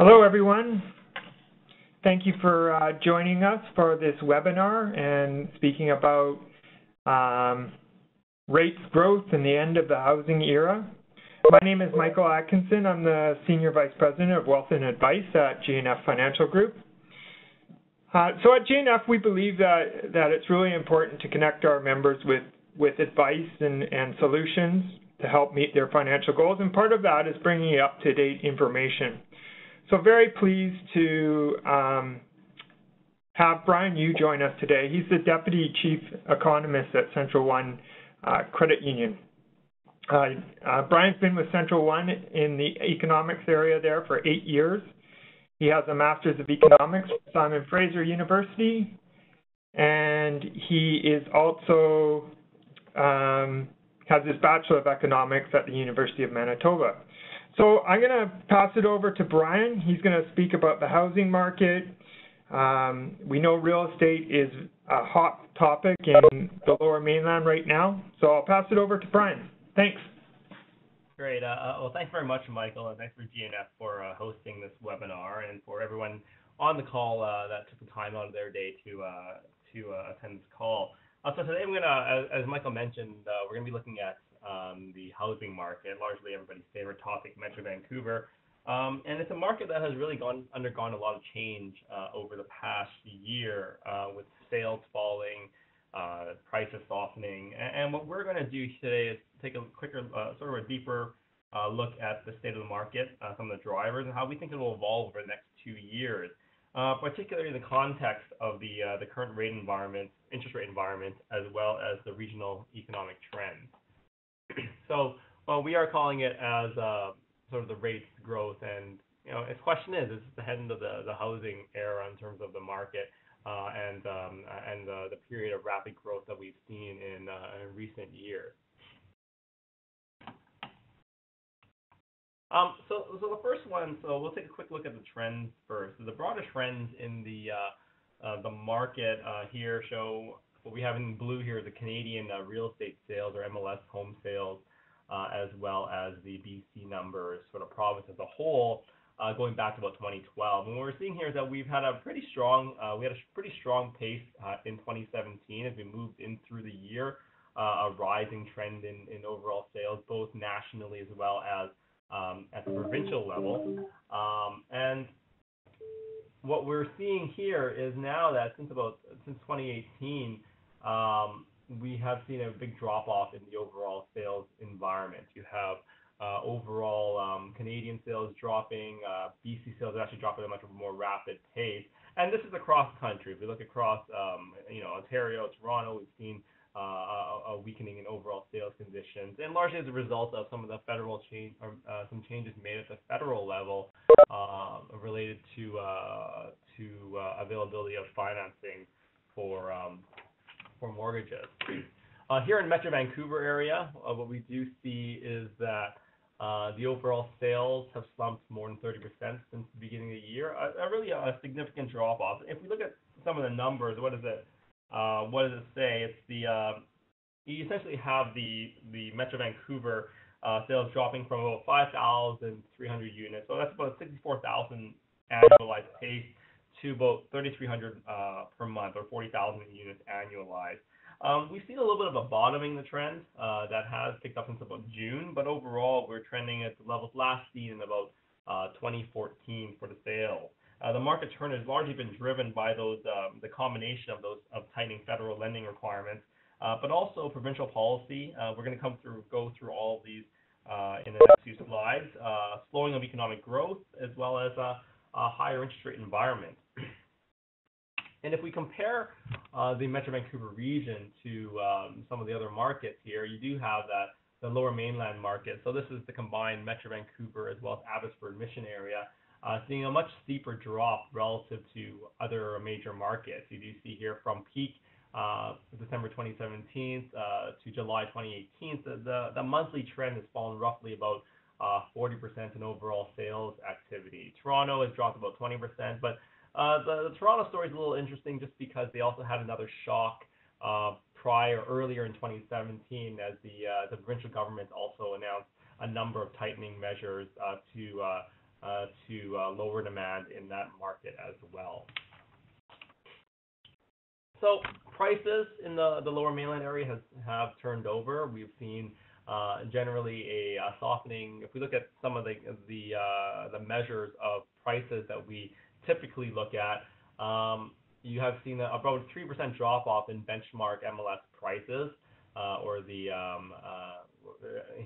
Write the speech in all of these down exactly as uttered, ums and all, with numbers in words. Hello, everyone. Thank you for uh, joining us for this webinar and speaking about um, rates growth and the end of the housing era. My name is Michael Atkinson. I'm the Senior Vice President of Wealth and Advice at G and F Financial Group. Uh, so at G and F, we believe that, that it's really important to connect our members with, with advice and, and solutions to help meet their financial goals, and part of that is bringing up-to-date information. So very pleased to um, have Bryan Yu join us today. He's the Deputy Chief Economist at Central one uh, Credit Union. Uh, uh, Bryan's been with Central one in the economics area there for eight years. He has a Master's of Economics from Simon Fraser University, and he is also um, has his Bachelor of Economics at the University of Manitoba. So I'm going to pass it over to Bryan. He's going to speak about the housing market. Um, we know real estate is a hot topic in the Lower Mainland right now, so I'll pass it over to Bryan. Thanks. Great. Uh, well, thanks very much, Michael, and thanks for G and F for uh, hosting this webinar, and for everyone on the call uh, that took the time out of their day to uh, to uh, attend this call. Uh, so today, I'm going to, as Michael mentioned, uh, we're going to be looking at Um, the housing market, largely everybody's favorite topic, Metro Vancouver. Um, and it's a market that has really gone undergone a lot of change uh, over the past year, uh, with sales falling, uh, prices softening. And, and what we're going to do today is take a quicker, uh, sort of a deeper uh, look at the state of the market, uh, some of the drivers, and how we think it will evolve over the next two years, uh, particularly in the context of the, uh, the current rate environment, interest rate environment, as well as the regional economic trends. So, well, we are calling it as uh, sort of the rates growth, and you know, the question is: is this the end of the, the housing era in terms of the market uh, and um, and uh, the period of rapid growth that we've seen in, uh, in recent years? Um, so, so the first one. So we'll take a quick look at the trends first. So the broader trends in the uh, uh, the market uh, here show. What we have in blue here is the Canadian uh, real estate sales, or M L S home sales, uh, as well as the B C numbers for the province as a whole, uh, going back to about twenty twelve. And what we're seeing here is that we've had a pretty strong, uh, we had a pretty strong pace uh, in twenty seventeen as we moved in through the year, uh, a rising trend in, in overall sales, both nationally as well as um, at the provincial level. Um, and what we're seeing here is now that since about since twenty eighteen. Um, we have seen a big drop-off in the overall sales environment. You have uh, overall um, Canadian sales dropping, uh, B C sales are actually dropping at a much more rapid pace. And this is across the country. If we look across, um, you know, Ontario, Toronto, we've seen uh, a, a weakening in overall sales conditions, and largely as a result of some of the federal change, or, uh, some changes made at the federal level uh, related to uh, to uh, availability of financing for. Um, for mortgages. Uh, here in Metro Vancouver area, uh, what we do see is that uh, the overall sales have slumped more than thirty percent since the beginning of the year, a, a really a significant drop-off. If we look at some of the numbers, what does it, uh, what does it say? It's the, uh, you essentially have the, the Metro Vancouver uh, sales dropping from about five thousand three hundred units, so that's about sixty-four thousand annualized pace, to about thirty-three hundred uh, per month, or forty thousand units annualized. Um, we've seen a little bit of a bottoming the trend uh, that has picked up since about June, but overall we're trending at the levels last seen in about uh, twenty fourteen for the sales. Uh, the market turn has largely been driven by those um, the combination of those of tightening federal lending requirements, uh, but also provincial policy. Uh, we're going to come through go through all of these uh, in the next few slides. Uh, slowing of economic growth, as well as uh, a higher interest rate environment. And if we compare uh, the Metro Vancouver region to um, some of the other markets here, you do have that the Lower Mainland market. So this is the combined Metro Vancouver as well as Abbotsford Mission area, uh, seeing a much steeper drop relative to other major markets. You do see here from peak uh, December twenty seventeen uh, to July twenty eighteen, the, the, the monthly trend has fallen roughly about Uh, forty percent in overall sales activity. Toronto has dropped about twenty percent, but uh, the, the Toronto story is a little interesting just because they also had another shock uh, prior, earlier in twenty seventeen, as the, uh, the provincial government also announced a number of tightening measures uh, to uh, uh, to uh, lower demand in that market as well. So prices in the, the lower mainland area has, have turned over. We've seen uh, generally a, a softening. If we look at some of the the, uh, the measures of prices that we typically look at, um, you have seen a, about a three percent drop off in benchmark M L S prices, uh, or the, um, uh,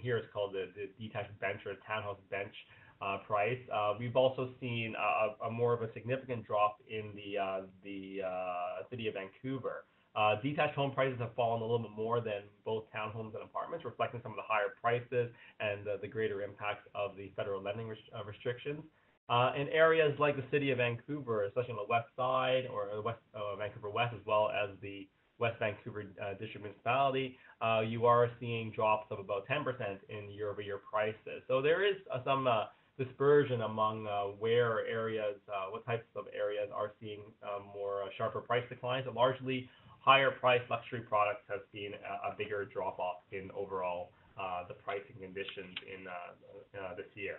here it's called the, the detached bench or townhouse bench uh, price. Uh, we've also seen a, a more of a significant drop in the, uh, the uh, city of Vancouver. Uh, detached home prices have fallen a little bit more than both townhomes and apartments, reflecting some of the higher prices and uh, the greater impact of the federal lending rest uh, restrictions. Uh, in areas like the city of Vancouver, especially on the west side, or the west uh, Vancouver West, as well as the West Vancouver uh, District Municipality, uh, you are seeing drops of about ten percent in year-over-year prices. So there is uh, some uh, dispersion among uh, where areas, uh, what types of areas are seeing uh, more uh, sharper price declines. But largely, higher-priced luxury products have seen a, a bigger drop-off in overall uh, the pricing conditions in uh, uh, this year.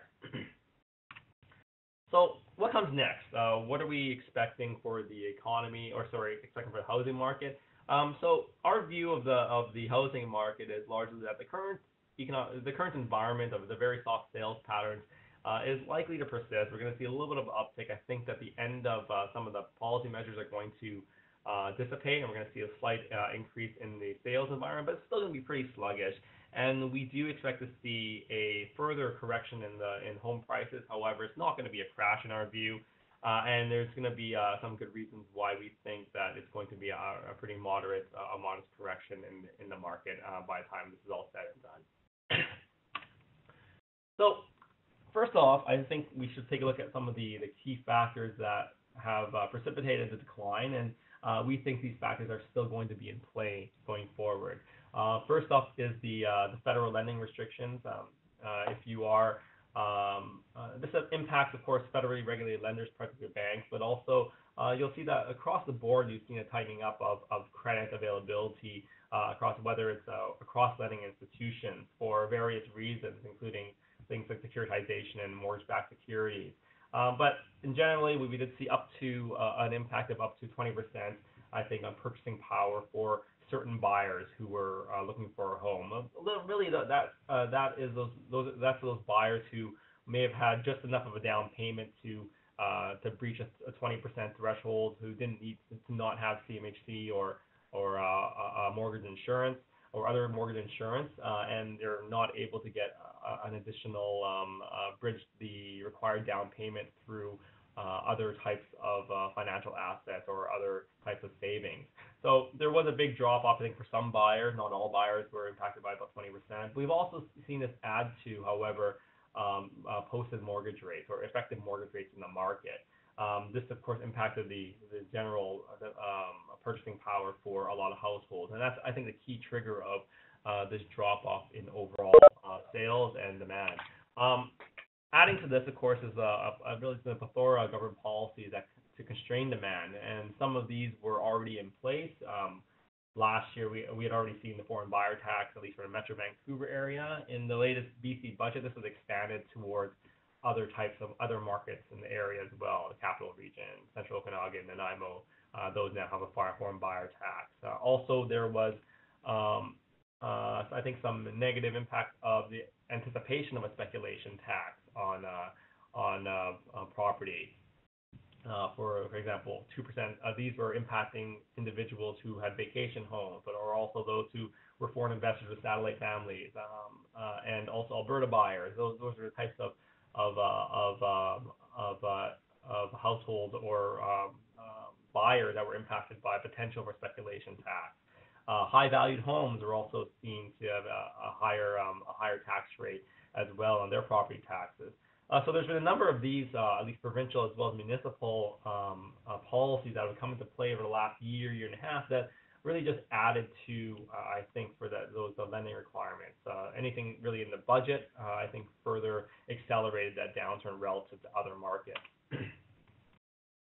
So what comes next? Uh, what are we expecting for the economy, or sorry, expecting for the housing market? Um, so our view of the of the housing market is largely that the current economic, the current environment of the very soft sales patterns uh, is likely to persist. We're going to see a little bit of an uptick. I think that the end of uh, some of the policy measures are going to uh, dissipate, and we're going to see a slight uh, increase in the sales environment, but it's still going to be pretty sluggish. And we do expect to see a further correction in the in home prices. However, it's not going to be a crash in our view, uh, and there's going to be uh, some good reasons why we think that it's going to be a, a pretty moderate, uh, a modest correction in in the market uh, by the time this is all said and done. So, first off, I think we should take a look at some of the the key factors that have uh, precipitated the decline, and uh, we think these factors are still going to be in play going forward. Uh, first off is the, uh, the federal lending restrictions. Um, uh, if you are, um, uh, this impacts, of course, federally regulated lenders, particularly banks, but also uh, you'll see that across the board, you've seen a tightening up of, of credit availability uh, across, whether it's uh, across lending institutions for various reasons, including things like securitization and mortgage-backed securities. Uh, but in generally, we, we did see up to uh, an impact of up to twenty percent, I think, on purchasing power for certain buyers who were uh, looking for a home. Uh, really, that that, uh, that is those those that's those buyers who may have had just enough of a down payment to uh, to breach a twenty percent threshold, who didn't need to not have C M H C or or uh, a mortgage insurance or other mortgage insurance, uh, and they're not able to get uh, an additional um, uh, bridge the required down payment through Uh, other types of uh, financial assets or other types of savings. So there was a big drop off, I think, for some buyers. Not all buyers were impacted by about twenty percent. We've also seen this add to, however, um, uh, posted mortgage rates or effective mortgage rates in the market. Um, this, of course, impacted the, the general uh, um, purchasing power for a lot of households. And that's, I think, the key trigger of uh, this drop off in overall uh, sales and demand. Um, Adding to this, of course, is a, a really a plethora of government policies that to constrain demand, and some of these were already in place. Um, last year, we we had already seen the foreign buyer tax, at least for the Metro Vancouver area. In the latest B C budget, this was expanded towards other types of other markets in the area as well, the capital region, Central Okanagan, Nanaimo. Uh, those now have a foreign buyer tax. Uh, also, there was um, uh, I think some negative impact of the anticipation of a speculation tax on uh, on, uh, on property. Uh, for for example, two percent of these were impacting individuals who had vacation homes, but are also those who were foreign investors with satellite families, um, uh, and also Alberta buyers. Those those are the types of of uh, of um, of, uh, of households or um, uh, buyers that were impacted by potential for speculation tax. Uh, high-valued homes are also seen to have a, a higher um, a higher tax rate as well on their property taxes. Uh, so there's been a number of these, uh, at least provincial as well as municipal um, uh, policies that have come into play over the last year, year and a half that really just added to, uh, I think, for that, those the lending requirements. Uh, anything really in the budget, uh, I think, further accelerated that downturn relative to other markets.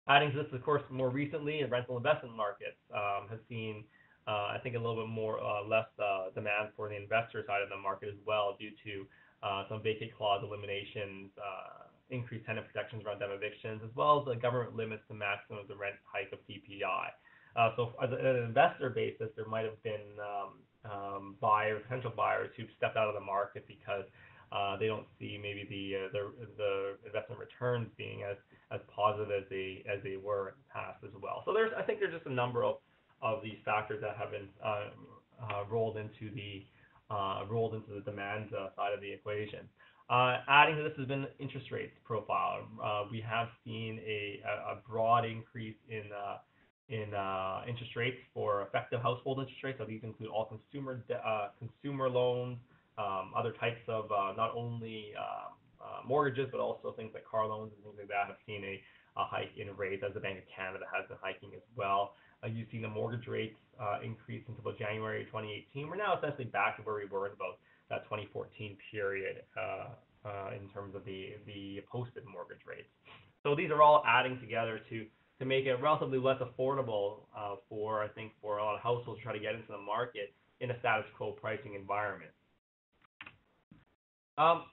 Adding to this, of course, more recently, the rental investment markets um, have seen, uh, I think, a little bit more uh, less uh, demand for the investor side of the market as well due to Uh, some vacate clause eliminations, uh, increased tenant protections around debt evictions, as well as the government limits the maximum of the rent hike of C P I. Uh, so as an investor basis, there might have been um, um, buyers, potential buyers who've stepped out of the market because uh, they don't see maybe the, uh, the the investment returns being as as positive as they as they were in the past as well. So there's I think there's just a number of, of these factors that have been uh, uh, rolled into the uh, rolled into the demand uh, side of the equation. Uh, adding to this has been interest rates profile. Uh, we have seen a, a broad increase in uh, in uh, interest rates for effective household interest rates. So these include all consumer de- uh, consumer loans, um, other types of uh, not only uh, uh, mortgages, but also things like car loans and things like that have seen a, a hike in rates, as the Bank of Canada has been hiking as well. Uh, you've seen the mortgage rates uh, increase until about January twenty eighteen. We're now essentially back to where we were in about that twenty fourteen period uh, uh, in terms of the, the posted mortgage rates. So these are all adding together to to make it relatively less affordable uh, for, I think, for a lot of households to try to get into the market in a status quo pricing environment. Um,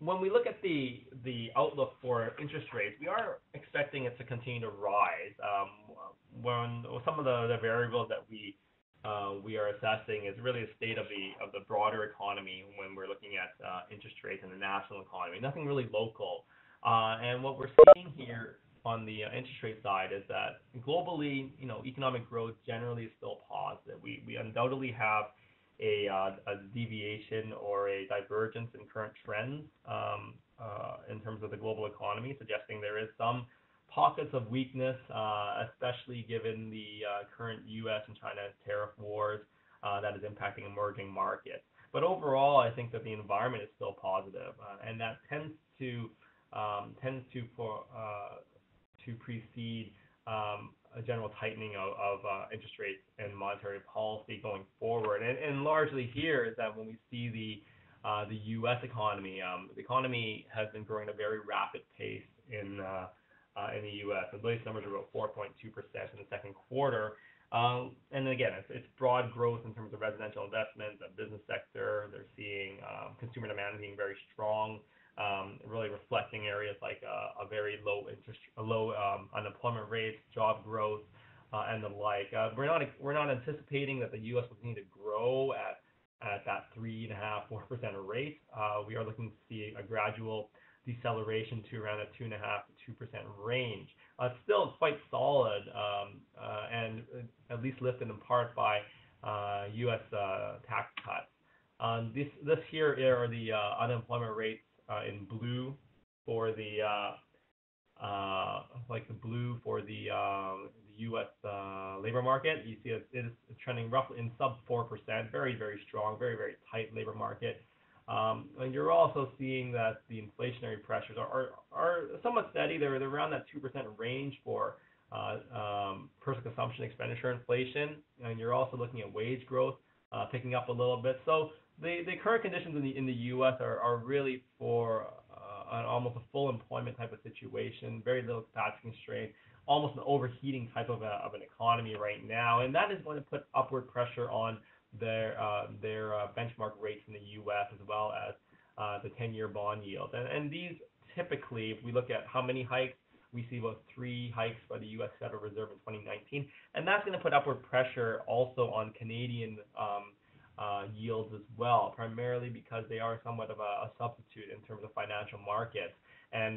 when we look at the the outlook for interest rates, we are expecting it to continue to rise. Um, when some of the, the variables that we Uh, we are assessing is really the state of the of the broader economy when we're looking at uh, interest rates in the national economy. Nothing really local. Uh, and what we're seeing here on the uh, interest rate side is that globally, you know, economic growth generally is still positive. We we undoubtedly have a uh, a deviation or a divergence in current trends um, uh, in terms of the global economy, suggesting there is some pockets of weakness, uh, especially given the uh, current U S and China tariff wars uh, that is impacting emerging markets. But overall, I think that the environment is still positive, uh, and that tends to um, tends to for, uh, to precede um, a general tightening of, of uh, interest rates and monetary policy going forward. And, and largely here is that when we see the uh, the U S economy, um, the economy has been growing at a very rapid pace in uh, Uh, in the U S. The latest numbers are about four point two percent in the second quarter. Um, and again, it's, it's broad growth in terms of residential investments, the business sector. They're seeing um, consumer demand being very strong, um, really reflecting areas like uh, a very low interest, a low um, unemployment rates, job growth, uh, and the like. Uh, we're not we're not anticipating that the U S will continue to grow at at that three and a half, four percent rate. Uh, we are looking to see a gradual deceleration to around a two and a half to two percent range. Uh, still quite solid, um, uh, and at least lifted in part by uh, U S uh, tax cuts. Um, this this here are the uh, unemployment rates uh, in blue for the uh, uh, like the blue for the, um, the U S uh, labor market. You see it, it is trending roughly in sub four percent. Very very strong. Very very tight labor market. Um, and you're also seeing that the inflationary pressures are, are, are somewhat steady. They're, they're around that two percent range for uh, um, personal consumption expenditure inflation. And you're also looking at wage growth uh, picking up a little bit. So the, the current conditions in the in the U S are, are really for uh, an, almost a full employment type of situation, very little capacity constraint, almost an overheating type of, a, of an economy right now. And that is going to put upward pressure on their uh, their uh, benchmark rates in the U S as well as uh, the ten-year bond yield. And, and these typically, if we look at how many hikes, we see about three hikes by the U S Federal Reserve in twenty nineteen. And that's going to put upward pressure also on Canadian um, uh, yields as well, primarily because they are somewhat of a, a substitute in terms of financial markets. And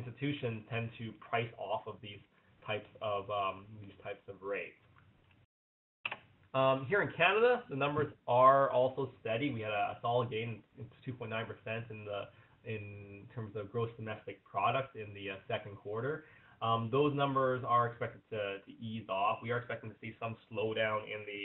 institutions tend to price off of these types of, um, these types of rates. Um, here in Canada, the numbers are also steady. We had a solid gain, it's two point nine percent in the in terms of gross domestic product in the uh, second quarter. Um, those numbers are expected to, to ease off. We are expecting to see some slowdown in the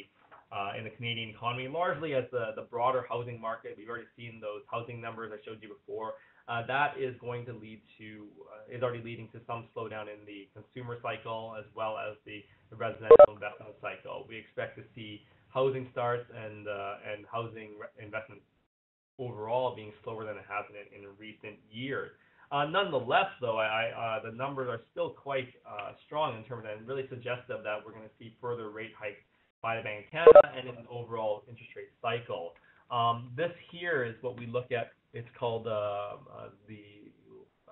uh, in the Canadian economy, largely as the, the broader housing market. We've already seen those housing numbers I showed you before. Uh, that is going to lead to uh, is already leading to some slowdown in the consumer cycle as well as the, the residential investment cycle. We expect to see housing starts and uh, and housing re- investment overall being slower than it has been in, in recent years. Uh, nonetheless, though, I, I, uh, the numbers are still quite uh, strong in terms of, and really suggestive that we're going to see further rate hikes by the Bank of Canada and in the overall interest rate cycle. Um, this here is what we look at. It's called uh, uh, the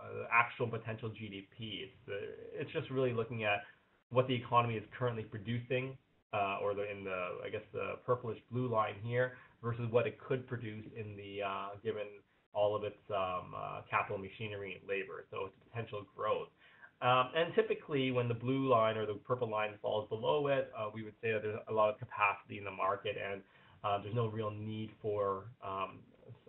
uh, actual potential G D P. It's, the, it's just really looking at what the economy is currently producing, uh, or the, in the, I guess, the purplish blue line here, versus what it could produce in the, uh, given all of its um, uh, capital machinery and labor, so its potential growth. Um, and typically, when the blue line or the purple line falls below it, uh, we would say that there's a lot of capacity in the market, and uh, there's no real need for um,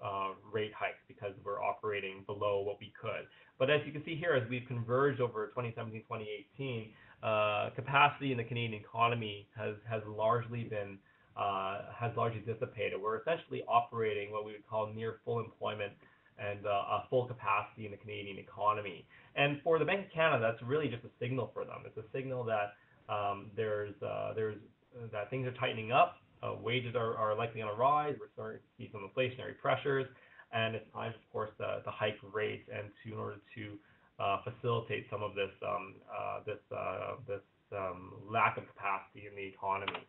uh, rate hikes because we're operating below what we could. But as you can see here, as we've converged over twenty seventeen to twenty eighteen, uh, capacity in the Canadian economy has has largely been uh, has largely dissipated. We're essentially operating what we would call near full employment and uh, a full capacity in the Canadian economy. And for the Bank of Canada, that's really just a signal for them. It's a signal that um, there's uh, there's uh, that things are tightening up, uh, wages are, are likely on a rise, we're starting to see some inflationary pressures, and it's time, of course, to, to hike rates and to in order to uh, facilitate some of this um, uh, this uh, this um, lack of capacity in the economy.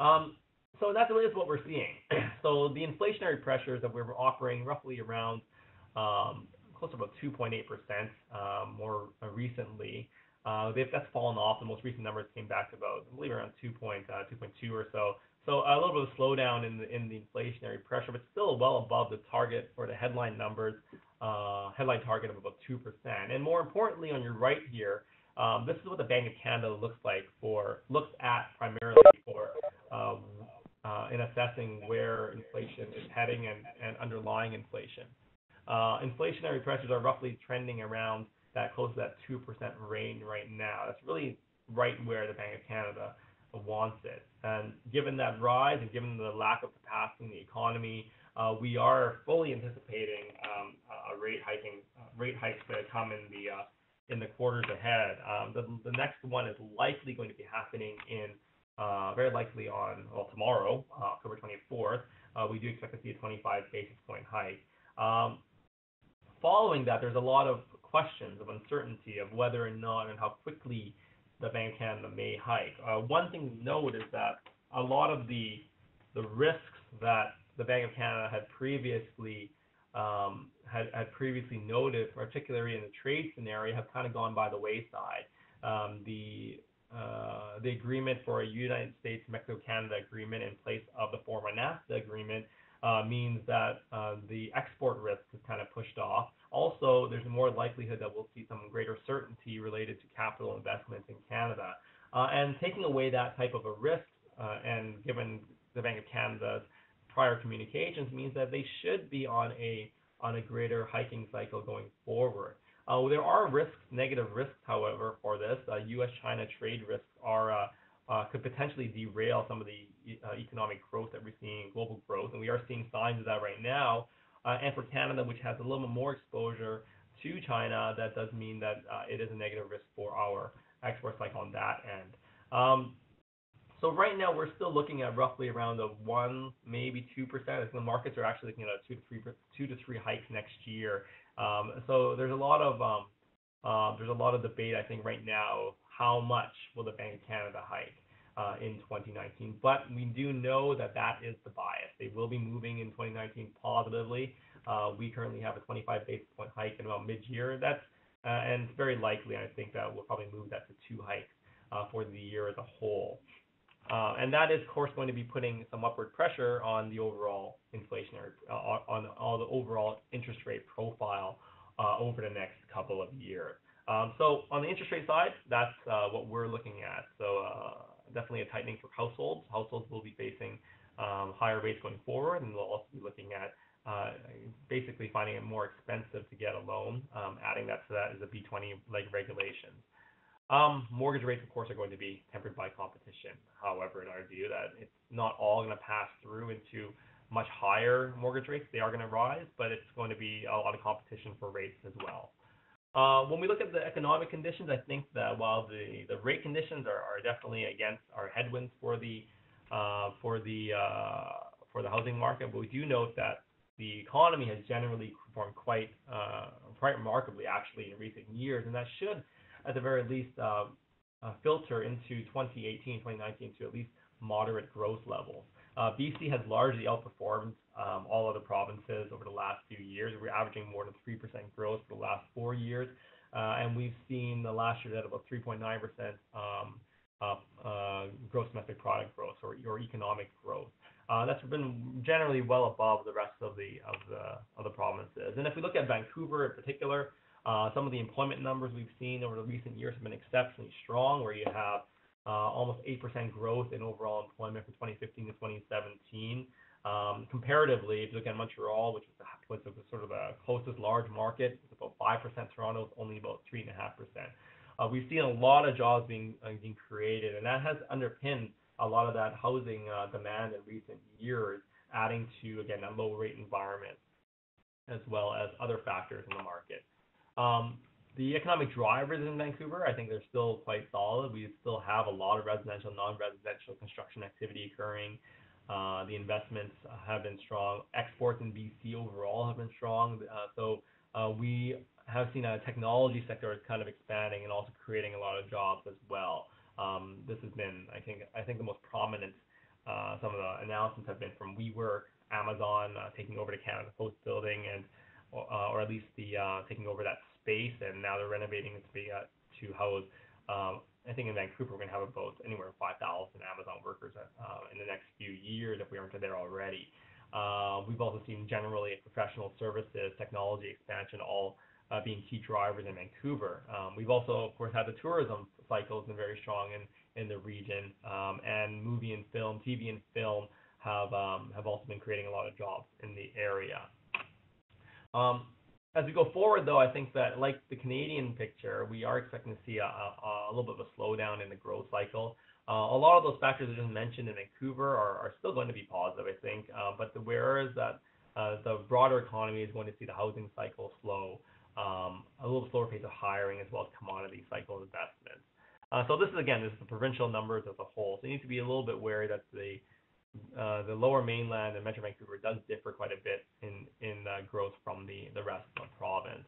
Um, So that's really what we're seeing. So the inflationary pressures that we're operating roughly around um, close to about two point eight percent uh, more recently. Uh, they've, that's fallen off. The most recent numbers came back to about, I believe, around two point two or so. So a little bit of slowdown in the, in the inflationary pressure, but still well above the target for the headline numbers, uh, headline target of about two percent. And more importantly, on your right here, um, this is what the Bank of Canada looks like for, looks at primarily for uh, Uh, in assessing where inflation is heading and, and underlying inflation. Uh, inflationary pressures are roughly trending around that close to that two percent range right now. That's really right where the Bank of Canada wants it. And given that rise and given the lack of capacity in the economy, uh, we are fully anticipating um, a rate hiking, uh, rate hikes to come in the uh, in the quarters ahead. Um, the, the next one is likely going to be happening in Uh, very likely on, well, tomorrow, uh, October twenty-fourth, uh, we do expect to see a twenty-five basis point hike. Um, following that, there's a lot of questions of uncertainty of whether or not and how quickly the Bank of Canada may hike. Uh, one thing to note is that a lot of the the risks that the Bank of Canada had previously um, had, had previously noted, particularly in the trade scenario, have kind of gone by the wayside. Um, the Uh, the agreement for a United States-Mexico-Canada agreement in place of the former NAFTA agreement uh, means that uh, the export risk is kind of pushed off. Also, there's more likelihood that we'll see some greater certainty related to capital investments in Canada. Uh, and taking away that type of a risk, uh, and given the Bank of Canada's prior communications, means that they should be on a, on a greater hiking cycle going forward. Uh, there are risks, negative risks, however, for this. Uh, U S China trade risks are uh, uh, could potentially derail some of the e uh, economic growth that we're seeing, global growth, and we are seeing signs of that right now. Uh, and for Canada, which has a little bit more exposure to China, that does mean that uh, it is a negative risk for our exports, like on that end. Um, so right now, we're still looking at roughly around a one, maybe two percent. The markets are actually looking at a two to three, two to three hikes next year. Um, so there's a lot of um, uh, there's a lot of debate, I think, right now. How much will the Bank of Canada hike uh, in twenty nineteen? But we do know that that is the bias. They will be moving in twenty nineteen positively. Uh, we currently have a twenty-five basis point hike in about mid-year. That's uh, and it's very likely. I think that we'll probably move that to two hikes uh, for the year as a whole. Uh, and that is, of course, going to be putting some upward pressure on the overall inflationary, uh, on all the overall interest rate profile uh, over the next couple of years. Um, so on the interest rate side, that's uh, what we're looking at. So uh, definitely a tightening for households. Households will be facing um, higher rates going forward, and we'll also be looking at uh, basically finding it more expensive to get a loan. Um, adding that to that is a B twenty-like regulation. Um, mortgage rates, of course, are going to be tempered by competition. However, in our view, that it's not all going to pass through into much higher mortgage rates. They are going to rise, but it's going to be a lot of competition for rates as well. Uh, when we look at the economic conditions, I think that while the, the rate conditions are, are definitely against our headwinds for the uh, for the uh, for the housing market, but we do note that the economy has generally performed quite uh, quite remarkably, actually, in recent years, and that should, at the very least, uh, uh, filter into twenty eighteen, twenty nineteen to at least moderate growth levels. Uh, B C has largely outperformed um, all other provinces over the last few years. We're averaging more than three percent growth for the last four years. Uh, and we've seen the last year at about three point nine percent um, uh, uh, gross domestic product growth or, or economic growth. Uh, that's been generally well above the rest of the of the of the provinces. And if we look at Vancouver in particular, uh, some of the employment numbers we've seen over the recent years have been exceptionally strong, where you have uh, almost eight percent growth in overall employment from twenty fifteen to twenty seventeen. Um, comparatively, if you look at Montreal, which was, the, was the, sort of the closest large market, it's about five percent. Toronto is only about three and a half percent. We've seen a lot of jobs being uh, being created, and that has underpinned a lot of that housing uh, demand in recent years, adding to, again, that low rate environment, as well as other factors in the market. Um, the economic drivers in Vancouver, I think they're still quite solid. We still have a lot of residential, non-residential construction activity occurring. Uh, the investments have been strong. Exports in B C overall have been strong. Uh, so uh, we have seen a technology sector is kind of expanding and also creating a lot of jobs as well. Um, this has been, I think, I think the most prominent, uh, some of the announcements have been from WeWork, Amazon uh, taking over the Canada Post building, and uh, or at least the uh, taking over that space, and now they're renovating it to be uh, to house. Um, I think in Vancouver we're going to have about anywhere from five thousand Amazon workers uh, in the next few years if we aren't there already. Uh, we've also seen generally professional services, technology expansion, all. Uh, being key drivers in Vancouver. Um, we've also, of course, had the tourism cycle has been very strong in, in the region, um, and movie and film, T V and film have um, have also been creating a lot of jobs in the area. Um, as we go forward, though, I think that, like the Canadian picture, we are expecting to see a, a, a little bit of a slowdown in the growth cycle. Uh, a lot of those factors I just mentioned in Vancouver are, are still going to be positive, I think, uh, but the whereas that uh, the broader economy is going to see the housing cycle slow. Um, a little slower pace of hiring, as well as commodity cycle investments. Uh, so this is, again, this is the provincial numbers as a whole. So you need to be a little bit wary that the uh, the Lower Mainland and Metro Vancouver does differ quite a bit in in uh, growth from the, the rest of the province.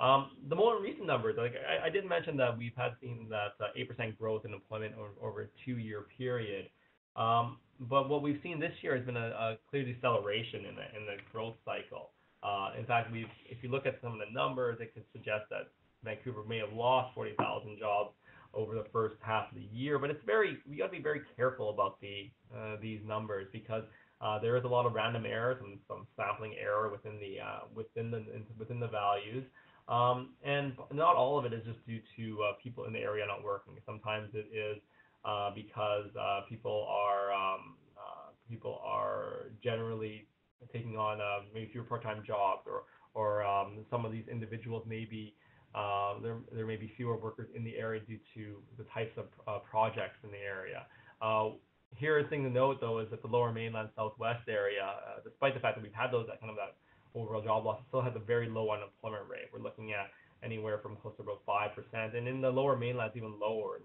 Um, the more recent numbers, like I, I did mention that we've had seen that uh, eight percent growth in employment over, over a two-year period. Um, but what we've seen this year has been a, a clear deceleration in the in the growth cycle. Uh, in fact, we've, if you look at some of the numbers, it could suggest that Vancouver may have lost forty thousand jobs over the first half of the year. But it's very, we got to be very careful about the uh, these numbers, because uh, there is a lot of random errors and some sampling error within the uh, within the within the values, um, and not all of it is just due to uh, people in the area not working. Sometimes it is uh, because uh, people are um, uh, people are generally taking on uh, maybe fewer part-time jobs, or or um, some of these individuals maybe uh, there there may be fewer workers in the area due to the types of uh, projects in the area. Uh, here, a thing to note though is that the Lower Mainland Southwest area, uh, despite the fact that we've had those that kind of that overall job loss, still has a very low unemployment rate. We're looking at anywhere from close to about five percent, and in the Lower Mainland it's even lower,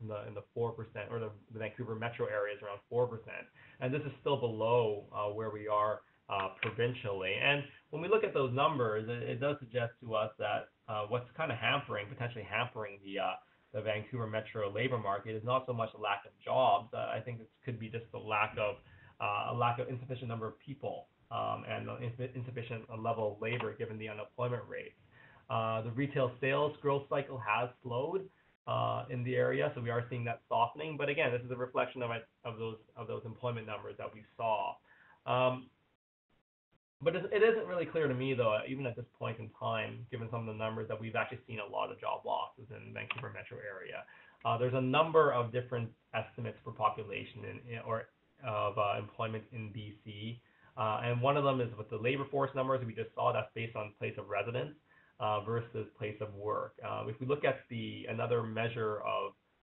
in the in the four percent, or the, the Vancouver metro area is around four percent, and this is still below uh, where we are. Uh, provincially. And when we look at those numbers, it, it does suggest to us that uh, what's kind of hampering, potentially hampering the, uh, the Vancouver metro labor market is not so much a lack of jobs. Uh, I think it could be just the lack of uh, a lack of insufficient number of people um, and inf- insufficient level of labor given the unemployment rate. Uh, the retail sales growth cycle has slowed uh, in the area, so we are seeing that softening. But again, this is a reflection of, of those of those employment numbers that we saw. Um, But it isn't really clear to me, though, even at this point in time, given some of the numbers, that we've actually seen a lot of job losses in the Vancouver metro area. Uh, there's a number of different estimates for population in, in, or of uh, employment in B C, uh, and one of them is with the labor force numbers we just saw. That's based on place of residence uh, versus place of work. Uh, if we look at the another measure of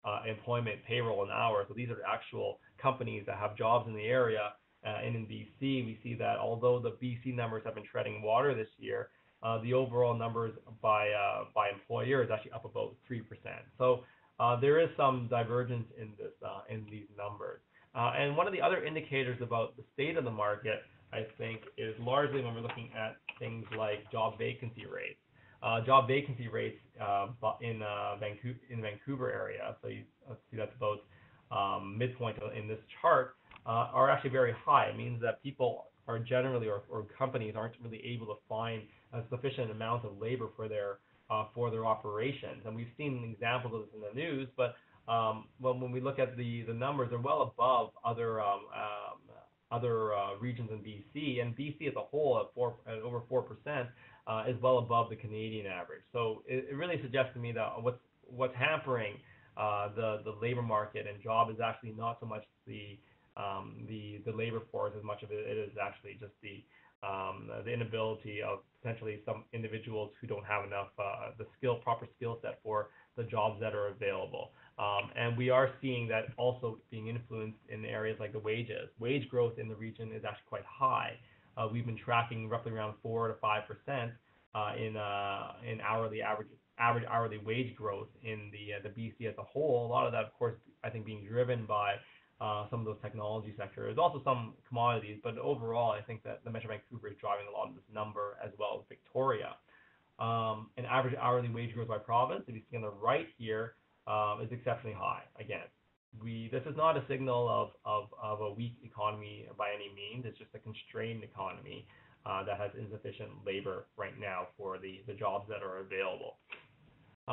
uh, employment, payroll, and hours, so these are actual companies that have jobs in the area. Uh, and in B C, we see that although the B C numbers have been treading water this year, uh, the overall numbers by uh, by employer is actually up about three percent. So uh, there is some divergence in this uh, in these numbers. Uh, and one of the other indicators about the state of the market, I think, is largely when we're looking at things like job vacancy rates. Uh, job vacancy rates uh, in uh, Vancouver in Vancouver area. So you see that's about um, midpoint in this chart. uh, are actually very high. It means that people are generally, or, or companies aren't really able to find a sufficient amount of labor for their uh, for their operations. And we've seen examples of this in the news, but um, when, when we look at the, the numbers, they're well above other um, um, other uh, regions in B C, and B C as a whole at, four, at over four percent uh, is well above the Canadian average. So it, it really suggests to me that what's, what's hampering uh, the, the labor market and job is actually not so much the Um, the, the labor force as much of it, it is actually just the, um, the inability of potentially some individuals who don't have enough, uh, the skill, proper skill set for the jobs that are available. Um, and we are seeing that also being influenced in areas like the wages. Wage growth in the region is actually quite high. Uh, we've been tracking roughly around four to five percent uh, in, uh, in hourly average, average hourly wage growth in the, uh, the B C as a whole. A lot of that, of course, I think being driven by Uh, some of those technology sectors, also some commodities, but overall, I think that the Metro Vancouver is driving a lot of this number, as well as Victoria. Um, and average hourly wage growth by province, if you see on the right here, um, is exceptionally high. Again, we this is not a signal of, of, of a weak economy by any means. It's just a constrained economy uh, that has insufficient labor right now for the, the jobs that are available.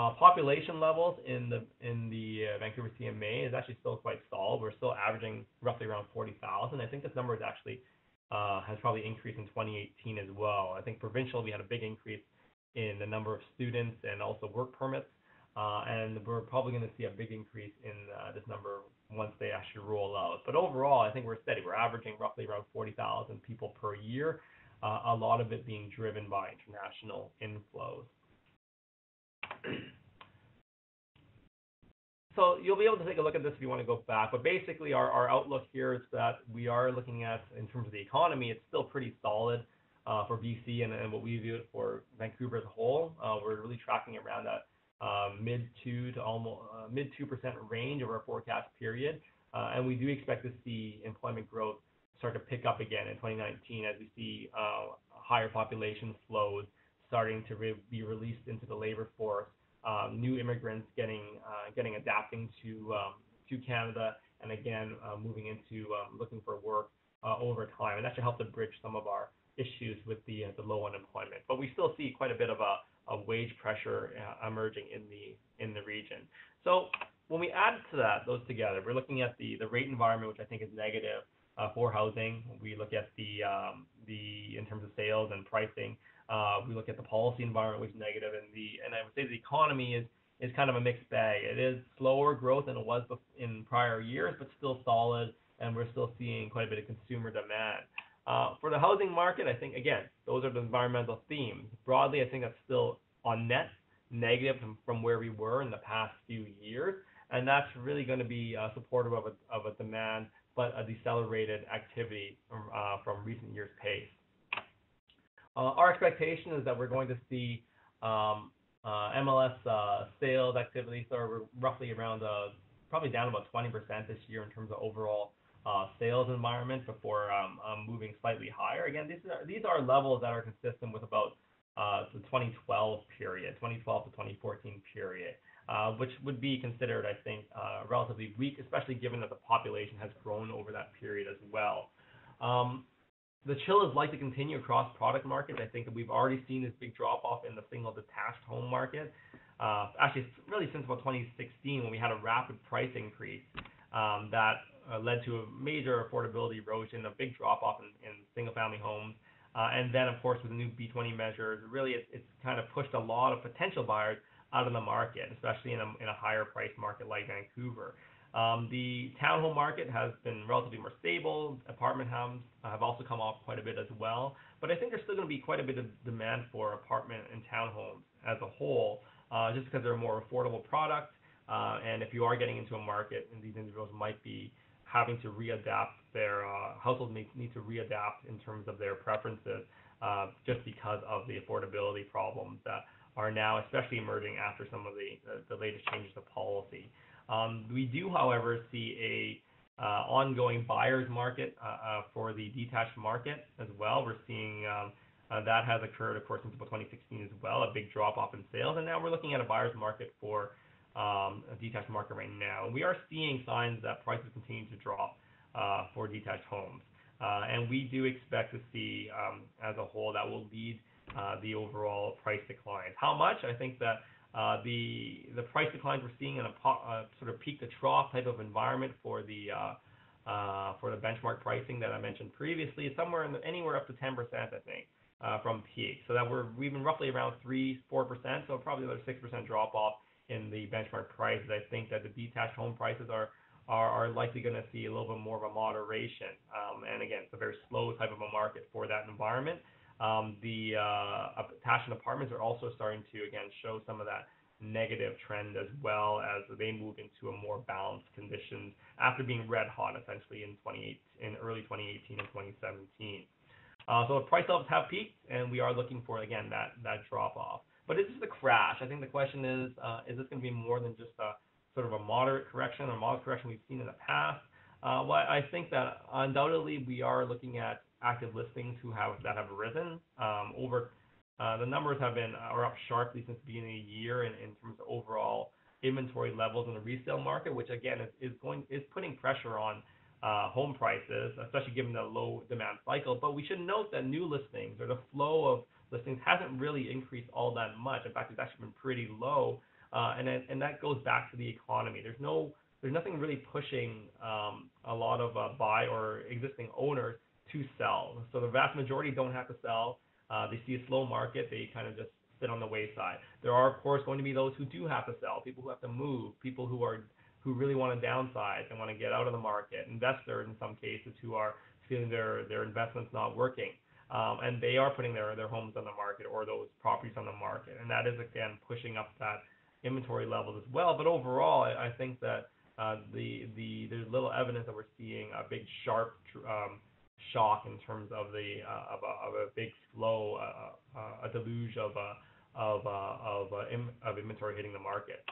Uh, population levels in the in the uh, Vancouver C M A is actually still quite solid. We're still averaging roughly around forty thousand. I think this number is actually uh, has probably increased in twenty eighteen as well. I think provincial we had a big increase in the number of students and also work permits, uh, and we're probably going to see a big increase in uh, this number once they actually roll out. But overall, I think we're steady. We're averaging roughly around forty thousand people per year. Uh, a lot of it being driven by international inflows. So you'll be able to take a look at this if you want to go back, but basically our, our outlook here is that we are looking at, in terms of the economy, it's still pretty solid uh, for B C and, and what we view it for Vancouver as a whole. Uh, we're really tracking around that uh, mid two to almost uh, mid two percent range over our forecast period, uh, and we do expect to see employment growth start to pick up again in twenty nineteen as we see uh, higher population flows starting to re be released into the labor force, um, new immigrants getting uh, getting adapting to um, to Canada, and again uh, moving into um, looking for work uh, over time, and that should help to bridge some of our issues with the uh, the low unemployment. But we still see quite a bit of a, a wage pressure uh, emerging in the in the region. So when we add to that those together, we're looking at the the rate environment, which I think is negative uh, for housing. We look at the um, the in terms of sales and pricing. Uh, we look at the policy environment, which is negative, and the and I would say the economy is is kind of a mixed bag. It is slower growth than it was in prior years, but still solid, and we're still seeing quite a bit of consumer demand. Uh, for the housing market, I think again those are the environmental themes. Broadly, I think that's still on net negative from, from where we were in the past few years, and that's really going to be uh, supportive of a of a demand, but a decelerated activity uh, from recent years' pace. Uh, our expectation is that we're going to see um, uh, M L S uh, sales activity, so we're roughly around, uh, probably down about twenty percent this year in terms of overall uh, sales environment before um, um, moving slightly higher. Again, these are, these are levels that are consistent with about uh, the twenty twelve period, twenty twelve to twenty fourteen period, uh, which would be considered, I think, uh, relatively weak, especially given that the population has grown over that period as well. Um, The chill is likely to continue across product markets. I think that we've already seen this big drop-off in the single detached home market. Uh, actually, really since about twenty sixteen when we had a rapid price increase um, that uh, led to a major affordability erosion, a big drop-off in, in single-family homes. Uh, and then, of course, with the new B twenty measures, really it's, it's kind of pushed a lot of potential buyers out of the market, especially in a, in a higher price market like Vancouver. Um, the townhome market has been relatively more stable. Apartment homes have also come off quite a bit as well. But I think there's still going to be quite a bit of demand for apartment and townhomes as a whole, uh, just because they're a more affordable product. Uh, and if you are getting into a market, and these individuals might be having to readapt their uh, households may need to readapt in terms of their preferences, uh, just because of the affordability problems that are now especially emerging after some of the the, the latest changes to policy. Um, we do, however, see a uh, ongoing buyer's market uh, uh, for the detached market as well. We're seeing um, uh, that has occurred, of course, since about twenty sixteen as well, a big drop-off in sales. And now we're looking at a buyer's market for um, a detached market right now. And we are seeing signs that prices continue to drop. uh, for detached homes. Uh, and we do expect to see, um, as a whole, that will lead uh, the overall price declines. How much? I think that uh, the the price declines we're seeing in a, po a sort of peak to trough type of environment for the uh, uh, for the benchmark pricing that I mentioned previously is somewhere in the, anywhere up to ten percent, I think, uh, from peak. So that we're we've been roughly around three, four percent. So probably another six percent drop off in the benchmark prices. I think that the detached home prices are. Are likely going to see a little bit more of a moderation. Um, and again, it's a very slow type of a market for that environment. Um, the uh, attached apartments are also starting to, again, show some of that negative trend as well as they move into a more balanced conditions after being red hot essentially in, in early twenty eighteen and twenty seventeen. Uh, so the price levels have peaked and we are looking for, again, that, that drop off. But is this a crash? I think the question is, uh, is this going to be more than just a sort of a moderate correction or moderate correction we've seen in the past? Uh, well, I think that undoubtedly we are looking at active listings who have that have risen um, over. Uh, the numbers have been are up sharply since the beginning of the year in, in terms of overall inventory levels in the resale market, which again is, is going is putting pressure on uh, home prices, especially given the low demand cycle. But we should note that new listings or the flow of listings hasn't really increased all that much. In fact, it's actually been pretty low. Uh, and, and that goes back to the economy. There's no, there's nothing really pushing um, a lot of uh, buy or existing owners to sell. So the vast majority don't have to sell. Uh, they see a slow market. They kind of just sit on the wayside. There are, of course, going to be those who do have to sell, people who have to move, people who are who really want to downsize and want to get out of the market, investors in some cases who are feeling their, their investments not working. Um, and they are putting their, their homes on the market or those properties on the market. And that is, again, pushing up that inventory levels as well. But overall, I, I think that uh, the the there's little evidence that we're seeing a big sharp um, shock in terms of the uh, of, a, of a big flow, uh, uh, a deluge of uh, of uh, of, uh, in, of inventory hitting the market.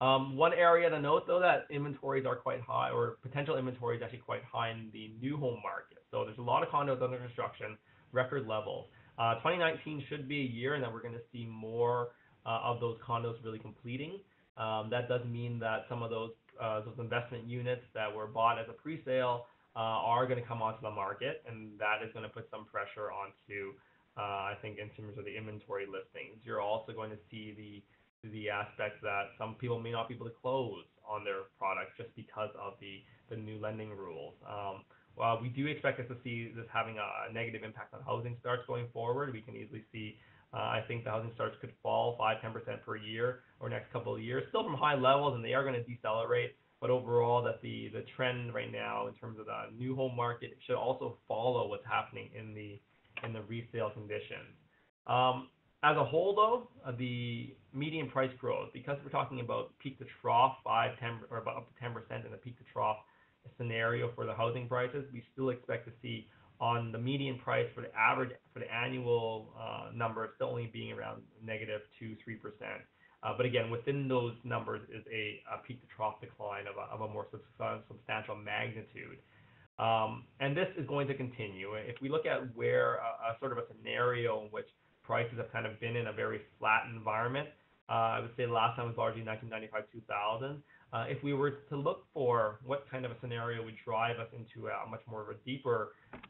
Um, one area to note, though, that inventories are quite high, or potential inventory is actually quite high in the new home market. So there's a lot of condos under construction, record levels. Uh, twenty nineteen should be a year, and that we're going to see more. Uh, of those condos really completing. Um, that does mean that some of those uh, those investment units that were bought as a pre-sale uh, are going to come onto the market, and that is going to put some pressure onto, uh, I think, in terms of the inventory listings. You're also going to see the the aspect that some people may not be able to close on their product just because of the, the new lending rules. Um, well, we do expect us to see this having a negative impact on housing starts going forward. We can easily see Uh, I think the housing starts could fall five to ten percent per year or next couple of years, still from high levels, and they are going to decelerate. But overall, that the the trend right now in terms of the new home market should also follow what's happening in the in the resale conditions. Um, as a whole, though, uh, the median price growth, because we're talking about peak to trough, five, ten, or about up to ten percent in the peak to trough scenario for the housing prices, we still expect to see. On the median price for the average, for the annual uh, number, it's still only being around negative two, three percent. Uh, but again, within those numbers is a, a peak to trough decline of a, of a more substantial magnitude. Um, and this is going to continue. If we look at where a, a sort of a scenario in which prices have kind of been in a very flat environment, uh, I would say last time was largely nineteen ninety-five, two thousand. Uh, if we were to look for what kind of a scenario would drive us into a much more of a deeper,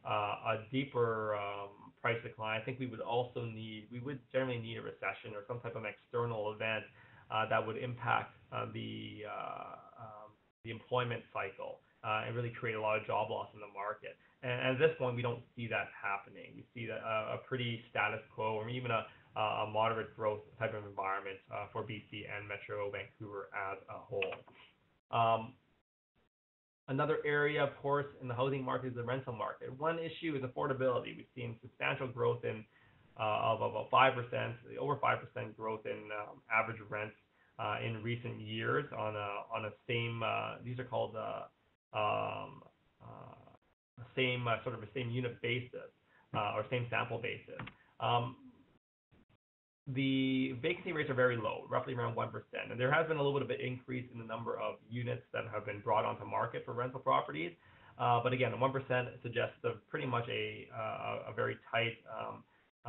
uh, a deeper um, price decline, I think we would also need, we would generally need a recession or some type of external event uh, that would impact uh, the uh, um, the employment cycle uh, and really create a lot of job loss in the market. And, and at this point, we don't see that happening. We see that uh, a pretty status quo or even a Uh, a moderate growth type of environment uh, for B C and Metro Vancouver as a whole. Um, another area, of course, in the housing market is the rental market. One issue is affordability. We've seen substantial growth in uh, of about five percent, over five percent growth in um, average rents uh, in recent years on a, on a same, uh, these are called uh, um, uh, same uh, sort of a same unit basis uh, or same sample basis. Um, The vacancy rates are very low, roughly around one percent, and there has been a little bit of an increase in the number of units that have been brought onto market for rental properties. Uh, but again, one percent suggests a, pretty much a, uh, a very tight um,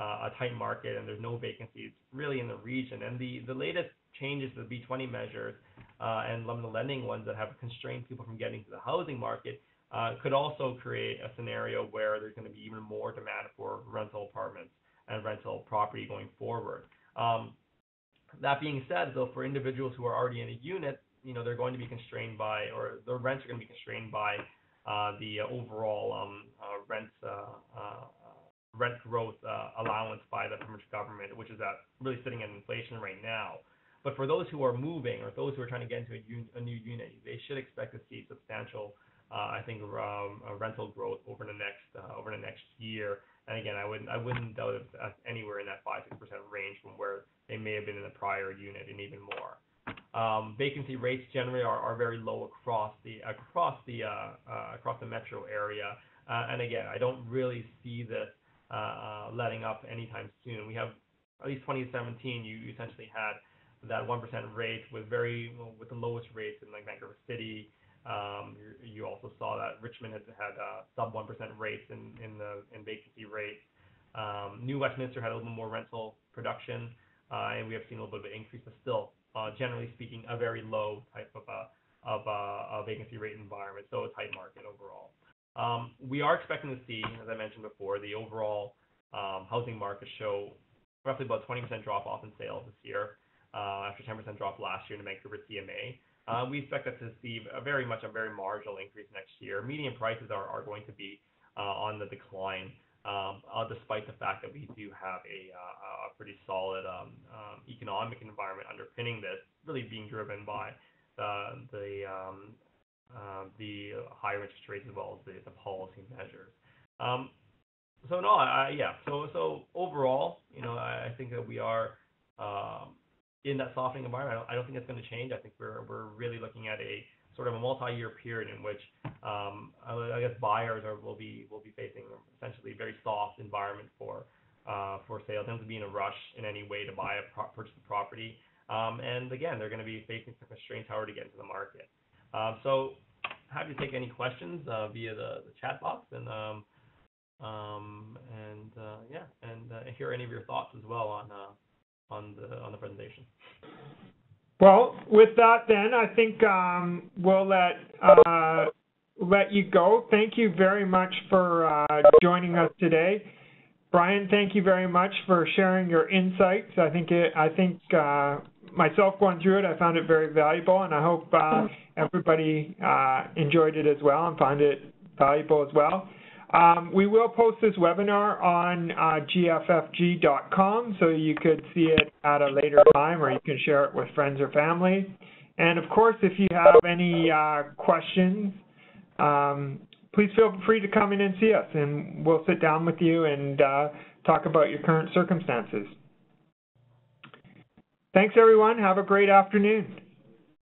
uh, a tight market, and there's no vacancies really in the region. And the, the latest changes to the B twenty measures uh, and the lending ones that have constrained people from getting to the housing market uh, could also create a scenario where there's going to be even more demand for rental apartments and rental property going forward. Um, that being said, though, for individuals who are already in a unit, you know, they're going to be constrained by, or their rents are going to be constrained by uh, the overall um, uh, rent uh, uh, rent growth uh, allowance by the provincial government, which is at really sitting at inflation right now. But for those who are moving or those who are trying to get into a, un a new unit, they should expect to see substantial, uh, I think, um, uh, rental growth over the next uh, over the next year. And again, I wouldn't I wouldn't doubt it uh, anywhere in that five six percent range from where they may have been in the prior unit and even more. Um, vacancy rates generally are, are very low across the across the uh, uh, across the metro area, uh, and again, I don't really see this uh, uh, letting up anytime soon. We have at least twenty seventeen, you essentially had that one percent rate with very with the lowest rates in like Vancouver City. Um, you also saw that Richmond had had uh, sub one percent rates in in the in vacancy rates. Um, New Westminster had a little more rental production, uh, and we have seen a little bit of an increase, but still, uh, generally speaking, a very low type of a of a, a vacancy rate environment. So a tight market overall. Um, we are expecting to see, as I mentioned before, the overall um, housing market show roughly about twenty percent drop off in sales this year, uh, after ten percent drop last year in the Vancouver C M A. Uh, we expect that to see a very much a very marginal increase next year. Median prices are, are going to be uh, on the decline, um, uh, despite the fact that we do have a, uh, a pretty solid um, um, economic environment underpinning this, really being driven by uh, the um, uh, the higher interest rates as well as the, the policy measures. Um, so no, I, yeah. So so overall, you know, I, I think that we are. Um, in that softening environment, I don't, I don't think it's going to change. I think we're, we're really looking at a sort of a multi-year period in which um, I, I guess buyers are, will be will be facing essentially a very soft environment for uh, for sale. They don't have to be in a rush in any way to buy a pro purchase a property. Um, and again, they're going to be facing some constraints how to get into the market. Uh, so happy to take any questions uh, via the, the chat box, and um, um, and uh, yeah, and uh, hear any of your thoughts as well on. Uh, on the on the presentation. Well, with that then, I think um, we'll let uh, let you go. Thank you very much for uh, joining us today, Bryan. Thank you very much for sharing your insights. I think it, I think uh, myself going through it, I found it very valuable, and I hope uh, everybody uh, enjoyed it as well and found it valuable as well. Um, we will post this webinar on uh, G F F G dot com, so you could see it at a later time, or you can share it with friends or family. And of course, if you have any uh, questions, um, please feel free to come in and see us, and we'll sit down with you and uh, talk about your current circumstances. Thanks, everyone. Have a great afternoon.